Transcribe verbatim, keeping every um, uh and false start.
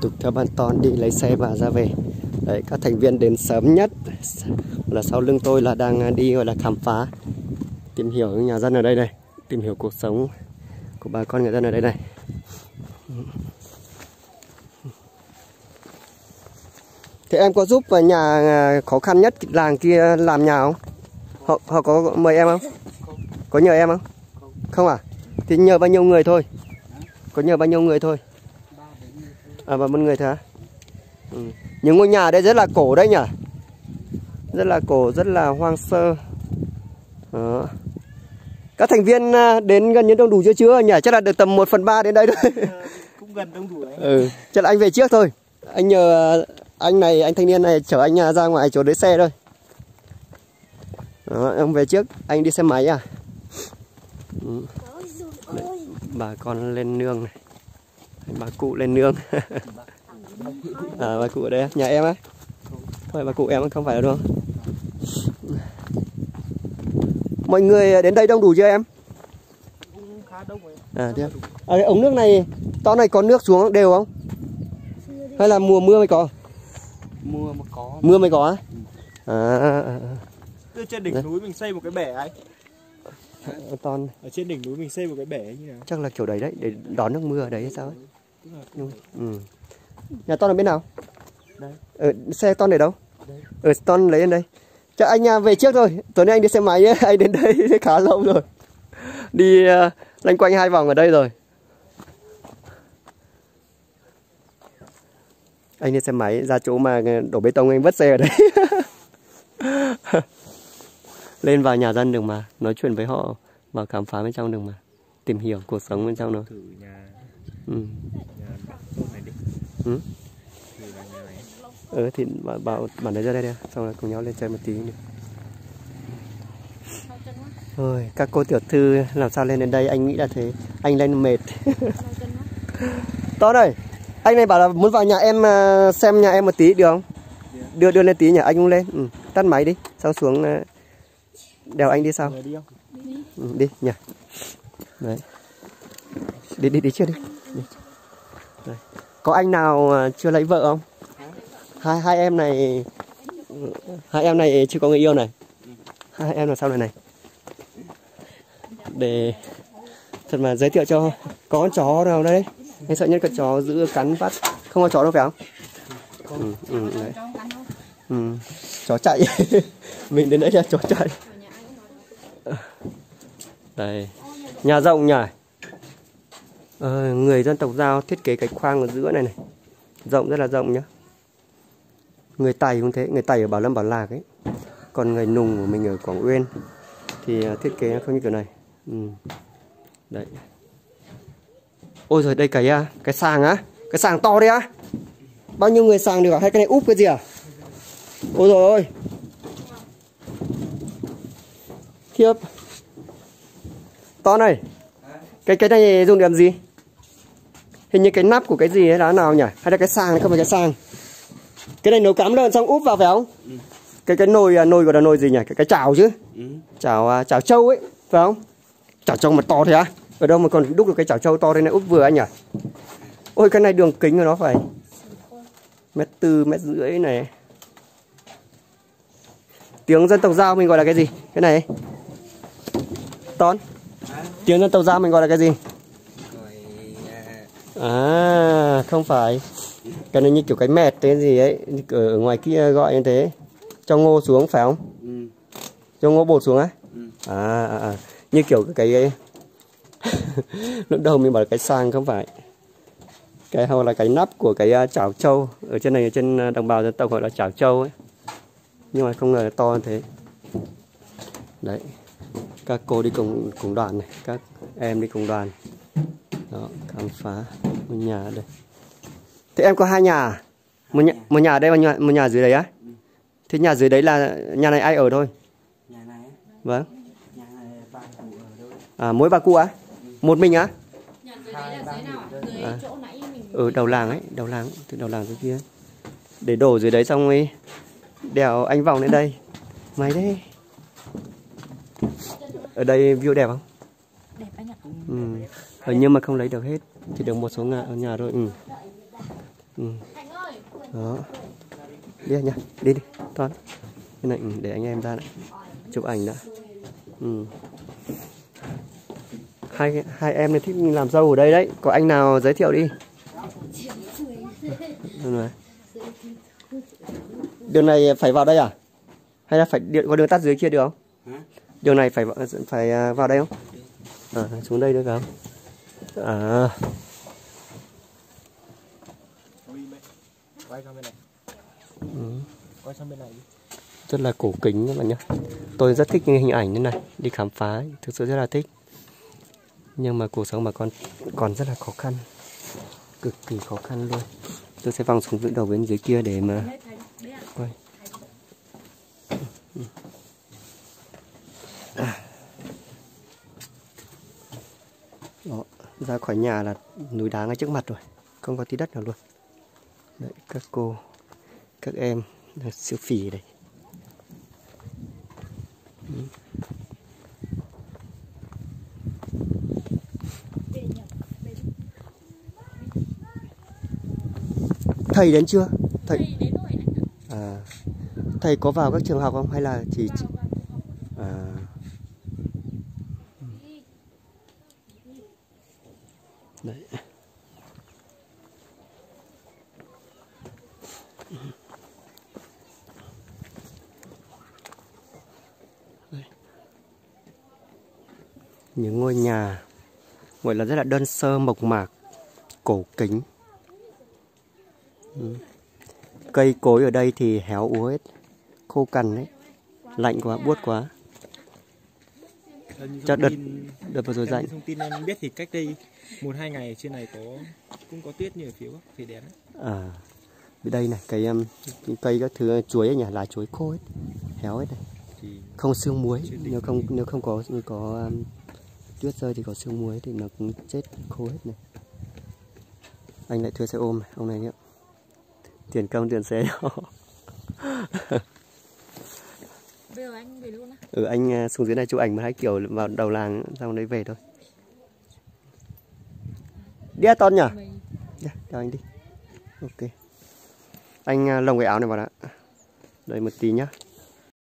thủ tục theo ban toàn đi lấy xe và ra về. Đấy, các thành viên đến sớm nhất là sau lưng tôi là đang đi gọi là khám phá, tìm hiểu nhà dân ở đây này, tìm hiểu cuộc sống của bà con người dân ở đây này. Thế em có giúp nhà khó khăn nhất làng kia làm nhà không? Họ, họ có mời em không? Không. Có nhờ em không? Không. Không à? Thì nhờ bao nhiêu người thôi? Có nhờ bao nhiêu người thôi? À, và một người thôi. Ừ. Những ngôi nhà ở đây rất là cổ đấy nhỉ? Rất là cổ, rất là hoang sơ. Đó. Các thành viên đến gần như đông đủ chưa chưa nhỉ? Chắc là được tầm một phần ba đến đây thôi. À, cũng gần đông đủ đấy. Ừ. Chắc là anh về trước thôi. Anh nhờ anh này, anh thanh niên này chở anh ra ngoài chỗ để xe thôi. Đó, ông về trước, anh đi xe máy à? Ừ. Đấy, bà con lên nương này. Bà cụ lên nương. À, bà cụ ở đây, nhà em á? Không phải bà cụ em, không phải là đúng không? Mọi người đến đây đông đủ chưa em? Cũng khá đông rồi. À, thế à, ống nước này, to này có nước xuống đều không? Hay là mùa mưa mới có? Mưa mới có. Mưa mới có á? À, à, à. Ở trên đỉnh đấy. Núi mình xây một cái bể anh. Toàn. Ở trên đỉnh núi mình xây một cái bể như nào? Chắc là kiểu đấy đấy, để đón nước mưa ở đấy hay sao ấy. Ừ. Nhà Ton ở bên nào? Đây. Ờ, xe Ton để đâu? Đây. Ờ, Ton lấy lên đây. Chắc anh nhà về trước thôi. Tối nay anh đi xe máy ấy. Anh đến đây khá lâu rồi. Đi uh, lanh quanh hai vòng ở đây rồi. Anh đi xe máy ra chỗ mà đổ bê tông anh vứt xe ở đấy. Lên vào nhà dân được mà, nói chuyện với họ và khám phá bên trong được mà, tìm hiểu cuộc sống bên trong nó. Thử nhà, ừ. Nhà Bảo này đi. Ừ. Thử nhà này. Ừ, thì bảo, bảo bản đấy ra đây đi, xong là cùng nhau lên chơi một tí nữa. Rồi, các cô tiểu thư làm sao lên đến đây, anh nghĩ là thế, anh lên mệt. To đây, anh này bảo là muốn vào nhà em xem nhà em một tí được không? Đưa đưa lên tí nhỉ, anh cũng lên, ừ. Tắt máy đi, sau xuống. Đèo anh đi sao? Đi, ừ, đi nhỉ. Đấy. Đi đi đi chưa đi. Đi. Đấy. Có anh nào chưa lấy vợ không? Hai hai em này hai em này chưa có người yêu này. Hai em là sao này này. Để thật mà giới thiệu cho, có con chó nào đây? Anh sợ nhất con chó giữ cắn vắt. Không có chó đâu phải không? Ừ, ừ, đấy. Ừ, chó chạy. Mình đến đấy là chó chạy. Đây, nhà rộng nhỉ. Ờ, người dân tộc Dao thiết kế cái khoang ở giữa này này, rộng rất là rộng nhá. Người Tày cũng thế, người Tày ở Bảo Lâm Bảo Lạc ấy. Còn người Nùng của mình ở Quảng Uyên thì thiết kế nó không như kiểu này. Ừ. Đấy. Ôi giời, đây cái cái sàng á, cái sàng to đấy á. Bao nhiêu người sàng được à? Hay cái này úp cái gì à? Ôi giời ơi. Thiếp. To này. Cái cái này dùng điểm gì? Hình như cái nắp của cái gì ấy là nào nhỉ? Hay là cái sàng này, không phải cái sàng. Cái này nấu cắm lên xong úp vào phải không? Ừ. Cái cái nồi nồi gọi là nồi gì nhỉ? Cái cái chảo chứ. Ừ. Chảo chảo trâu ấy, phải không? Chảo trâu mà to thế á? À? Ở đâu mà còn đúc được cái chảo trâu to thế này, úp vừa anh nhỉ? Ôi cái này đường kính của nó phải mét tư, mét rưỡi này. Tiếng dân tộc Dao mình gọi là cái gì? Cái này. Tón. Tiếng dân tộc Dao mình gọi là cái gì? À, không phải. Cái này như kiểu cái mẹt cái gì ấy, ở ngoài kia gọi như thế. Cho ngô xuống phải không? Ừ. Cho ngô bột xuống á? Ừ. À, à, à, như kiểu cái lúc đầu mình bảo là cái sàng không phải. Cái hoặc là cái nắp của cái chảo trâu, ở trên này ở trên đồng bào dân tộc gọi là chảo trâu ấy. Nhưng mà không ngờ to như thế. Đấy. Các cô đi cùng cùng đoàn này, các em đi cùng đoàn. Đó, khám phá một nhà ở đây. Thế em có hai nhà. Một nhà, một nhà ở đây và nhà, một nhà dưới đấy á? Thế nhà dưới đấy là nhà này ai ở thôi? Nhà này. Vâng. Nhà này bà cụ ở đâu? À, mỗi bà cụ á? Một mình á? Nhà dưới đấy là dưới nào? Dưới à. Chỗ nãy mình ở đầu làng ấy, đầu làng, từ đầu làng dưới kia. Để đổ dưới đấy xong ấy. Đèo anh vòng lên đây. Mày đấy. Ở đây view đẹp không? Đẹp anh ạ. Ừ. Ừ, nhưng mà không lấy được hết, chỉ được một số nhà, nhà thôi. Ừ. Ừ. Đó. Đi nha, đi đi, Toan. Cái này để anh em ra này. Chụp ảnh đã. Ừ. Hai hai em này thích làm dâu ở đây đấy. Có anh nào giới thiệu đi. Đường này phải vào đây à? Hay là phải điện có đường tắt dưới kia được không? Đường này phải phải vào đây không? À, xuống đây được không? À. Quay sang bên này. Ừ. Quay sang bên này. Rất là cổ kính các bạn nhá. Tôi rất thích những hình ảnh như này, đi khám phá thực sự rất là thích. Nhưng mà cuộc sống bà con còn rất là khó khăn, cực kỳ khó khăn luôn. Tôi sẽ vòng xuống vĩnh đầu bên dưới kia để mà quay. À. Đó, ra khỏi nhà là núi đá ngay trước mặt rồi, không có tí đất nào luôn. Đấy, các cô, các em đang siêu phì đây. Thầy đến chưa? Thầy à, thầy có vào các trường học không hay là chỉ à. Đấy. Những ngôi nhà gọi là rất là đơn sơ, mộc mạc, cổ kính. Ừ. Cây cối ở đây thì héo úa hết, khô cằn đấy, lạnh quá, buốt quá. Cho đợt đợt vừa rồi dạnh. Thông tin em biết thì cách đây một hai ngày trên này có cũng có tuyết như ở phía bắc thì đẹp đấy. À, đây này, cái cây các thứ chuối ở nhà lá chuối khô hết, héo hết này, không xương muối. Nếu không nếu không có nếu có tuyết rơi thì có sương muối thì nó cũng chết khô hết này. Anh lại thuê xe ôm này, ông này nhé. Tiền công tiền xe đó. Bây giờ anh về luôn á. Ừ, anh xuống dưới này chụp ảnh mà hai kiểu vào đầu làng xong đấy về thôi. Đi à, Toan nhỉ? Đi, theo anh đi. Ok. Anh lồng cái áo này vào đã. Đợi một tí nhá.